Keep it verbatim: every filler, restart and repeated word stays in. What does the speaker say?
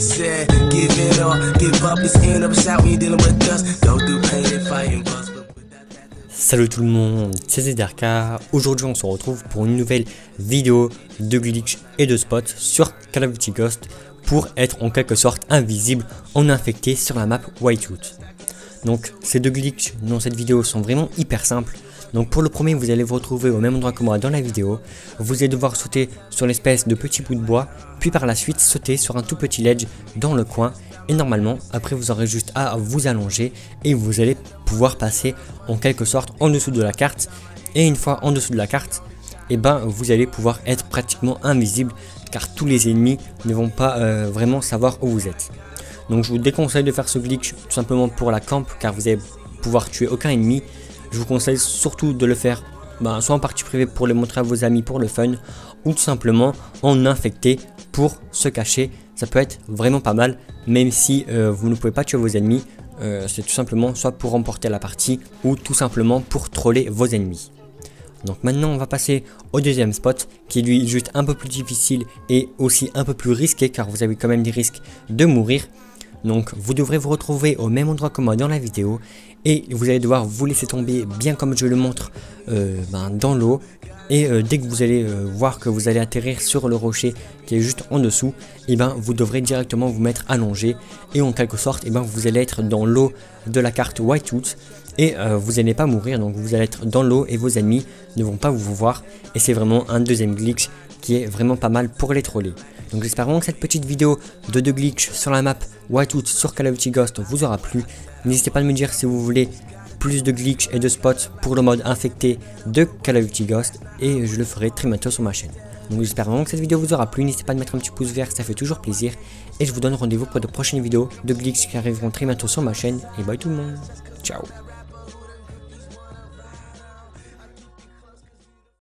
said, give it up, give up, it's end up, shout when you're dealing with us, go through pain and fight and bust. Salut tout le monde, c'est Z R K. Aujourd'hui on se retrouve pour une nouvelle vidéo de glitch et de spot sur Call of Duty Ghosts pour être en quelque sorte invisible en infecté sur la map Whiteout. Donc ces deux glitchs dans cette vidéo sont vraiment hyper simples. Donc pour le premier, vous allez vous retrouver au même endroit que moi dans la vidéo. Vous allez devoir sauter sur l'espèce de petit bout de bois, puis par la suite sauter sur un tout petit ledge dans le coin. Et normalement, après vous aurez juste à vous allonger et vous allez pouvoir passer en quelque sorte en dessous de la carte. Et une fois en dessous de la carte, et ben vous allez pouvoir être pratiquement invisible car tous les ennemis ne vont pas euh, vraiment savoir où vous êtes. Donc je vous déconseille de faire ce glitch tout simplement pour la camp car vous allez pouvoir tuer aucun ennemi. Je vous conseille surtout de le faire ben, soit en partie privée pour le montrer à vos amis pour le fun, ou tout simplement en infecté pour se cacher. Ça peut être vraiment pas mal même si euh, vous ne pouvez pas tuer vos ennemis. Euh, c'est tout simplement soit pour remporter la partie ou tout simplement pour troller vos ennemis. Donc maintenant on va passer au deuxième spot qui lui est juste un peu plus difficile et aussi un peu plus risqué car vous avez quand même des risques de mourir. Donc vous devrez vous retrouver au même endroit que moi dans la vidéo et vous allez devoir vous laisser tomber bien comme je le montre euh, ben, dans l'eau. Et euh, dès que vous allez euh, voir que vous allez atterrir sur le rocher qui est juste en dessous, et ben, vous devrez directement vous mettre allongé et en quelque sorte et ben, vous allez être dans l'eau de la carte Whiteout et euh, vous n'allez pas mourir. Donc vous allez être dans l'eau et vos ennemis ne vont pas vous voir et c'est vraiment un deuxième glitch qui est vraiment pas mal pour les troller. Donc j'espère vraiment que cette petite vidéo de deux glitchs sur la map Whiteout sur Call of Duty Ghost vous aura plu. N'hésitez pas à me dire si vous voulez plus de glitchs et de spots pour le mode infecté de Call of Duty Ghost et je le ferai très bientôt sur ma chaîne. Donc j'espère vraiment que cette vidéo vous aura plu, n'hésitez pas à mettre un petit pouce vert, ça fait toujours plaisir. Et je vous donne rendez-vous pour de prochaines vidéos de glitchs qui arriveront très bientôt sur ma chaîne. Et bye tout le monde, ciao.